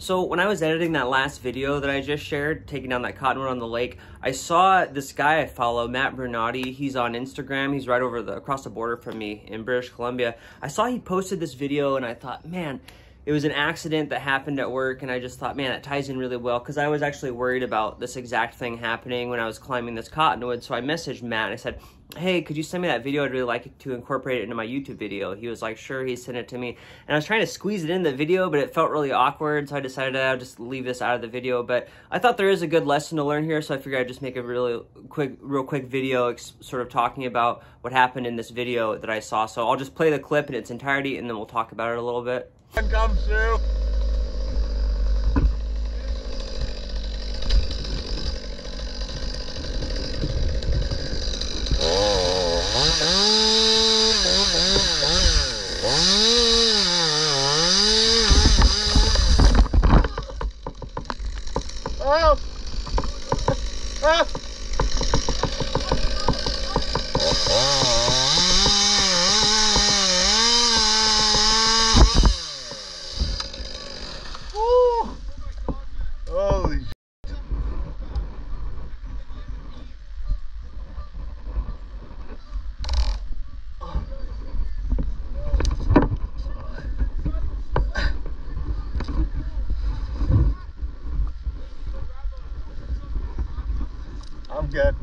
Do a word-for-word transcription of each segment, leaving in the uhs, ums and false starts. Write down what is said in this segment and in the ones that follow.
So when I was editing that last video that I just shared, taking down that cottonwood on the lake, I saw this guy I follow, Matt Brunatree. He's on Instagram. He's right over the across the border from me in British Columbia. I saw he posted this video and I thought, man, it was an accident that happened at work, and I just thought, man, that ties in really well, because I was actually worried about this exact thing happening when I was climbing this cottonwood. So I messaged Matt and I said, hey, could you send me that video? I'd really like to incorporate it into my YouTube video. He was like, sure. He sent it to me, and I was trying to squeeze it in the video, but it felt really awkward, so I decided I'll just leave this out of the video. But I thought there is a good lesson to learn here, so I figured I'd just make a really quick, real quick video sort of talking about what happened in this video that I saw. So I'll just play the clip in its entirety, and then we'll talk about it a little bit. Comes through. Oh. Ah. Good.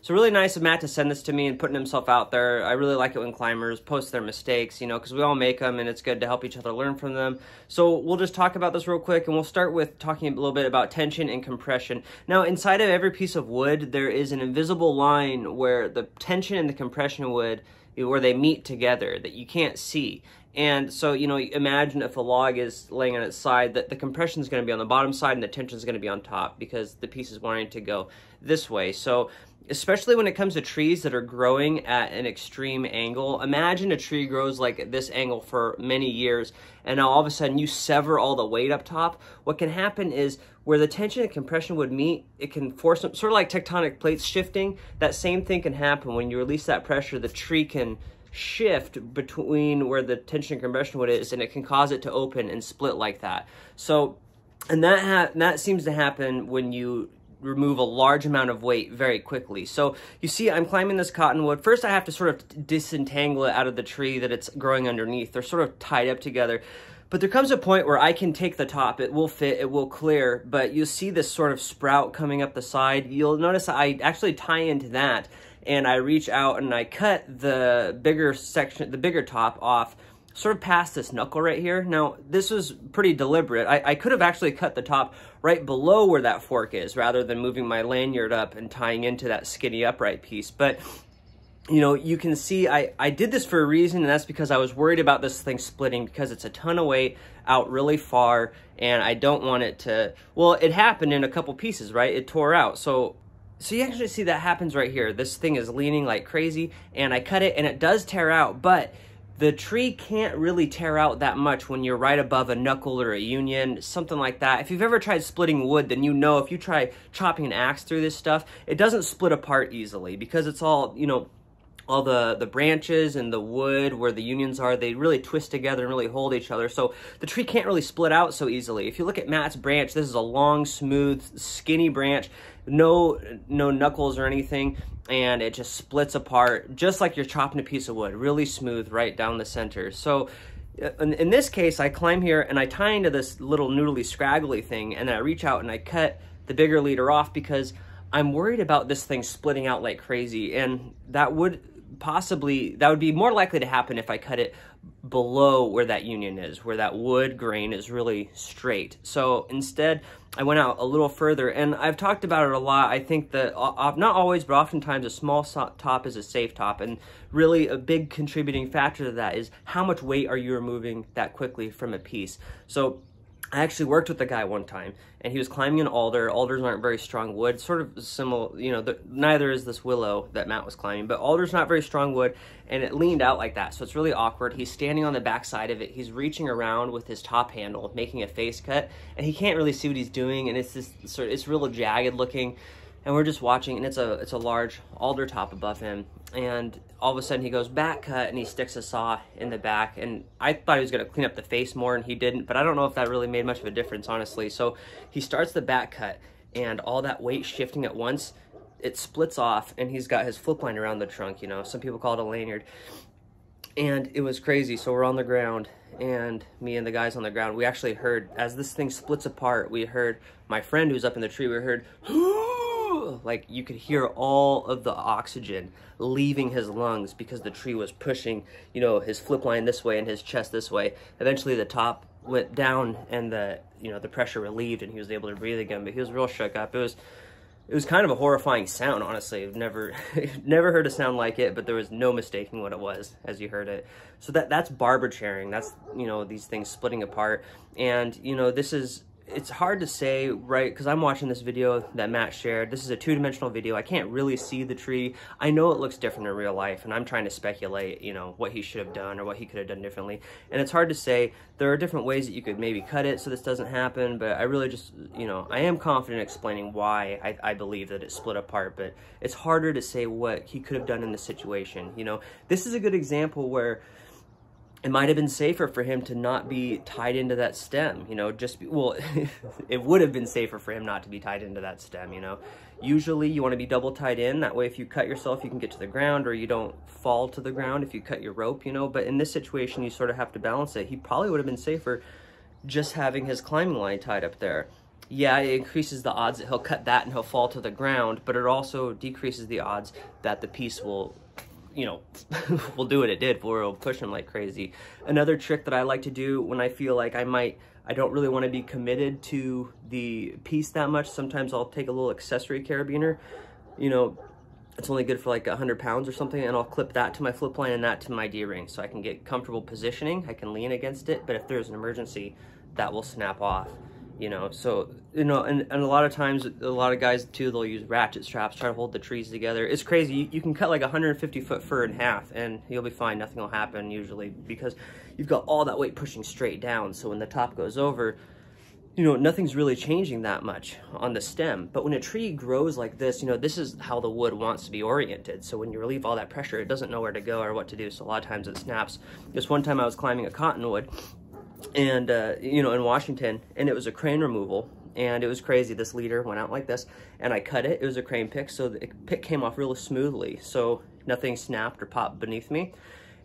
So really nice of Matt to send this to me and putting himself out there. I really like it when climbers post their mistakes, you know, because we all make them, and it's good to help each other learn from them. So we'll just talk about this real quick, and we'll start with talking a little bit about tension and compression. Now, inside of every piece of wood, there is an invisible line where the tension and the compression wood, where they meet together, that you can't see. And so, you know, imagine if a log is laying on its side, that the compression is going to be on the bottom side and the tension is going to be on top, because the piece is wanting to go this way. So especially when it comes to trees that are growing at an extreme angle, imagine a tree grows like at this angle for many years, and now all of a sudden you sever all the weight up top. What can happen is where the tension and compression would meet, it can force them, sort of like tectonic plates shifting. That same thing can happen when you release that pressure. The tree can shift between where the tension and compression wood is, and it can cause it to open and split like that. So, and that ha that seems to happen when you remove a large amount of weight very quickly. So you see, I'm climbing this cottonwood. First, I have to sort of disentangle it out of the tree that it's growing underneath. They're sort of tied up together. But there comes a point where I can take the top, it will fit, it will clear, but you'll see this sort of sprout coming up the side. You'll notice I actually tie into that, and I reach out and I cut the bigger section, the bigger top off, sort of past this knuckle right here. Now, this was pretty deliberate. I, I could have actually cut the top right below where that fork is, rather than moving my lanyard up and tying into that skinny upright piece. But you know, you can see I, I did this for a reason, and that's because I was worried about this thing splitting, because it's a ton of weight out really far, and I don't want it to, well, it happened in a couple pieces, right? It tore out. So So you actually see that happens right here. This thing is leaning like crazy, and I cut it, and it does tear out, but the tree can't really tear out that much when you're right above a knuckle or a union, something like that. If you've ever tried splitting wood, then you know if you try chopping an axe through this stuff, it doesn't split apart easily, because it's all, you know, all the, the branches and the wood where the unions are, they really twist together and really hold each other. So the tree can't really split out so easily. If you look at Matt's branch, this is a long, smooth, skinny branch, no, no knuckles or anything, and it just splits apart just like you're chopping a piece of wood, really smooth right down the center. So in, in this case, I climb here and I tie into this little noodly scraggly thing, and then I reach out and I cut the bigger leader off, because I'm worried about this thing splitting out like crazy, and that would possibly, that would be more likely to happen if I cut it below where that union is, where that wood grain is really straight. So instead, I went out a little further, and I've talked about it a lot. I think that, uh, not always, but oftentimes a small top is a safe top, and really a big contributing factor to that is how much weight are you removing that quickly from a piece. So I actually worked with a guy one time, and he was climbing an alder. Alders aren't very strong wood, sort of similar, you know, the, neither is this willow that Matt was climbing, but alder's not very strong wood, and it leaned out like that, so it's really awkward. He's standing on the back side of it. He's reaching around with his top handle, making a face cut, and he can't really see what he's doing, and it's this sort of, it's real jagged looking. and we're just watching, and it's a it's a large alder top above him, and all of a sudden he goes back cut and he sticks a saw in the back, and I thought he was going to clean up the face more, and he didn't, but I don't know if that really made much of a difference, honestly. So he starts the back cut, and all that weight shifting at once, it splits off, and he's got his flip line around the trunk, you know, some people call it a lanyard. And it was crazy. So we're on the ground, and me and the guys on the ground, we actually heard, as this thing splits apart, we heard my friend who's up in the tree, we heard, like, you could hear all of the oxygen leaving his lungs because the tree was pushing, you know, his flip line this way and his chest this way. Eventually the top went down, and the, you know, the pressure relieved, and he was able to breathe again, but he was real shook up. It was, it was kind of a horrifying sound, honestly. I've never, never heard a sound like it, but there was no mistaking what it was as you heard it. So that that's barber chairing. That's, you know, these things splitting apart. And, you know, this is, it's hard to say, right? Because I'm watching this video that Matt shared. This is a two-dimensional video. I can't really see the tree. I know it looks different in real life, and I'm trying to speculate, you know, what he should have done or what he could have done differently. And it's hard to say. There are different ways that you could maybe cut it so this doesn't happen, but I really just, you know, I am confident explaining why I, I believe that it split apart, but it's harder to say what he could have done in this situation. You know, this is a good example where it might have been safer for him to not be tied into that stem, you know, just, be, well, it would have been safer for him not to be tied into that stem, you know. Usually you want to be double tied in, that way if you cut yourself, you can get to the ground, or you don't fall to the ground if you cut your rope, you know. But in this situation, you sort of have to balance it. He probably would have been safer just having his climbing line tied up there. Yeah, it increases the odds that he'll cut that and he'll fall to the ground, but it also decreases the odds that the piece will, you know, we'll do what it did, but we'll push him like crazy. Another trick that I like to do when I feel like I might, I don't really want to be committed to the piece that much, sometimes I'll take a little accessory carabiner, you know, it's only good for like a hundred pounds or something, and I'll clip that to my flip line and that to my D-ring, so I can get comfortable positioning, I can lean against it, but if there's an emergency, that will snap off. You know, so, you know, and, and a lot of times, a lot of guys too, they'll use ratchet straps, try to hold the trees together. It's crazy. You, you can cut like a hundred fifty foot fir in half and you'll be fine. Nothing will happen usually because you've got all that weight pushing straight down. So when the top goes over, you know, nothing's really changing that much on the stem. But when a tree grows like this, you know, this is how the wood wants to be oriented. So when you relieve all that pressure, it doesn't know where to go or what to do. So a lot of times it snaps. This one time I was climbing a cottonwood, and uh you know, in Washington, and it was a crane removal, and it was crazy. This leader went out like this, and I cut it. It was a crane pick, so the pick came off really smoothly, so nothing snapped or popped beneath me,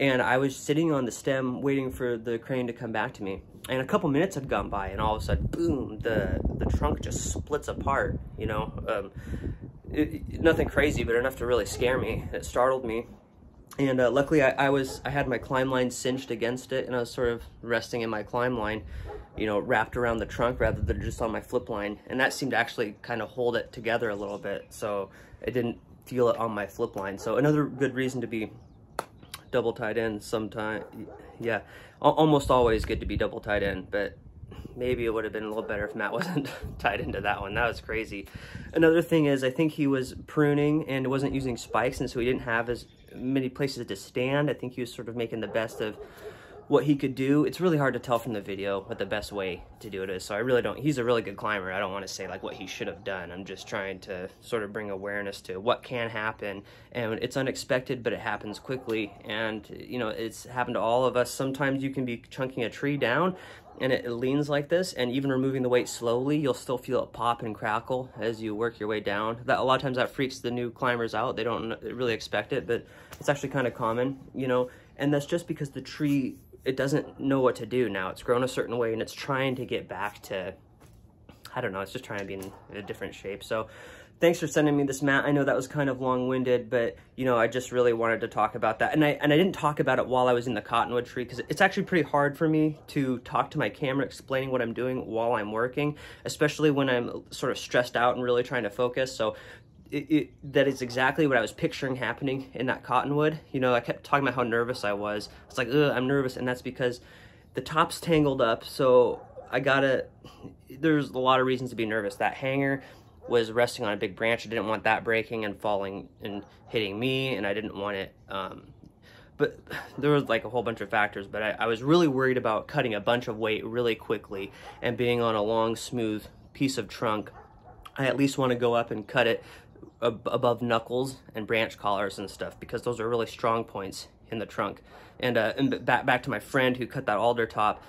and I was sitting on the stem waiting for the crane to come back to me, and a couple minutes had gone by, and all of a sudden, boom, the the trunk just splits apart, you know. Um it, nothing crazy, but enough to really scare me. It startled me. And uh, luckily, I, I was—I had my climb line cinched against it, and I was sort of resting in my climb line, you know, wrapped around the trunk rather than just on my flip line. And that seemed to actually kind of hold it together a little bit, so I didn't feel it on my flip line. So another good reason to be double tied in sometime. Yeah, almost always good to be double tied in, but maybe it would have been a little better if Matt wasn't tied into that one. That was crazy. Another thing is, I think he was pruning and wasn't using spikes, and so he didn't have as many places to stand. I think he was sort of making the best of what he could do. It's really hard to tell from the video what the best way to do it is, so I really don't, he's a really good climber. I don't want to say like what he should have done. I'm just trying to sort of bring awareness to what can happen, and it's unexpected, but it happens quickly, and you know, it's happened to all of us. Sometimes you can be chunking a tree down and it leans like this, and even removing the weight slowly, you'll still feel it pop and crackle as you work your way down. That a lot of times that freaks the new climbers out. They don't really expect it, but it's actually kind of common, you know, and that's just because the tree, it doesn't know what to do now. It's grown a certain way, and it's trying to get back to, I don't know, it's just trying to be in a different shape. So thanks for sending me this, Matt. I know that was kind of long-winded, but, you know, I just really wanted to talk about that. And I and I didn't talk about it while I was in the cottonwood tree, because it's actually pretty hard for me to talk to my camera explaining what I'm doing while I'm working, especially when I'm sort of stressed out and really trying to focus. So it, it, that is exactly what I was picturing happening in that cottonwood. You know, I kept talking about how nervous I was. It's like, ugh, I'm nervous, and that's because the top's tangled up, so I gotta, there's a lot of reasons to be nervous. That hanger was resting on a big branch. I didn't want that breaking and falling and hitting me, and I didn't want it, um, but there was like a whole bunch of factors, but I, I was really worried about cutting a bunch of weight really quickly and being on a long, smooth piece of trunk I at least want to go up and cut it ab above knuckles and branch collars and stuff, because those are really strong points in the trunk. And, uh, and back, back to my friend who cut that alder top,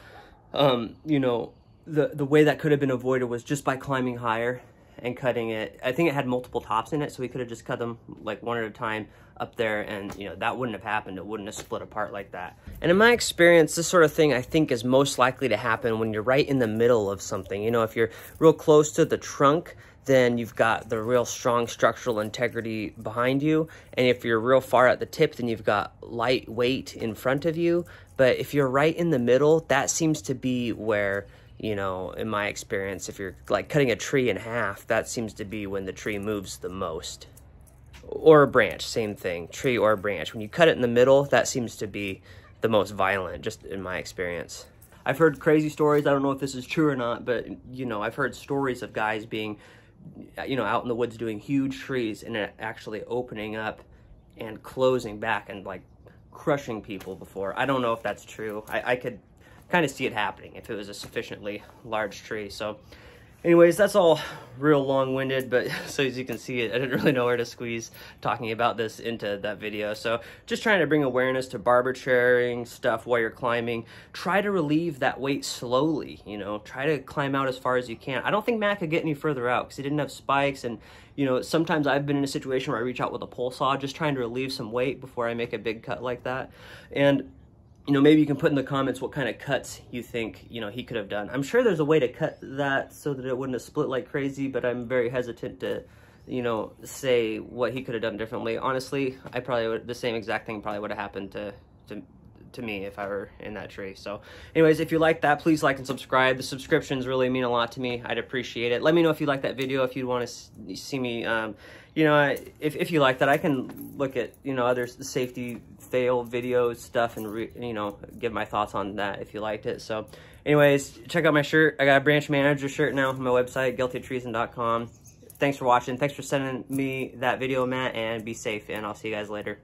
um, you know, the, the way that could have been avoided was just by climbing higher and cutting it. I think it had multiple tops in it, so we could have just cut them like one at a time up there, and you know, that wouldn't have happened. It wouldn't have split apart like that. And in my experience, this sort of thing I think is most likely to happen when you're right in the middle of something. You know, if you're real close to the trunk, then you've got the real strong structural integrity behind you. And if you're real far at the tip, then you've got light weight in front of you. But if you're right in the middle, that seems to be where, you know, in my experience, if you're like cutting a tree in half, that seems to be when the tree moves the most. Or a branch, same thing, tree or branch. When you cut it in the middle, that seems to be the most violent, just in my experience. I've heard crazy stories. I don't know if this is true or not, but you know, I've heard stories of guys being, you know, out in the woods doing huge trees and it actually opening up and closing back and like crushing people before. I don't know if that's true. I, I could kind of see it happening if it was a sufficiently large tree. So anyways, that's all real long-winded, but so as you can see, I didn't really know where to squeeze talking about this into that video. So just trying to bring awareness to barber chairing stuff while you're climbing. Try to relieve that weight slowly, you know, try to climb out as far as you can. I don't think Matt could get any further out because he didn't have spikes. And, you know, sometimes I've been in a situation where I reach out with a pole saw, just trying to relieve some weight before I make a big cut like that. And you know, maybe you can put in the comments what kind of cuts you think, you know, he could have done. I'm sure there's a way to cut that so that it wouldn't have split like crazy, but I'm very hesitant to, you know, say what he could have done differently. Honestly, I probably would, the same exact thing probably would have happened to, to, to me if I were in that tree. So anyways, if you like that, please like and subscribe. The subscriptions really mean a lot to me. I'd appreciate it. Let me know if you like that video, if you'd want to see me, um, you know, if, if you like that, I can look at, you know, other safety fail video stuff and re, you know, give my thoughts on that if you liked it. So anyways, check out my shirt. I got a branch manager shirt now on my website, guilty of treason dot com. Thanks for watching. Thanks for sending me that video, Matt, and be safe, and I'll see you guys later.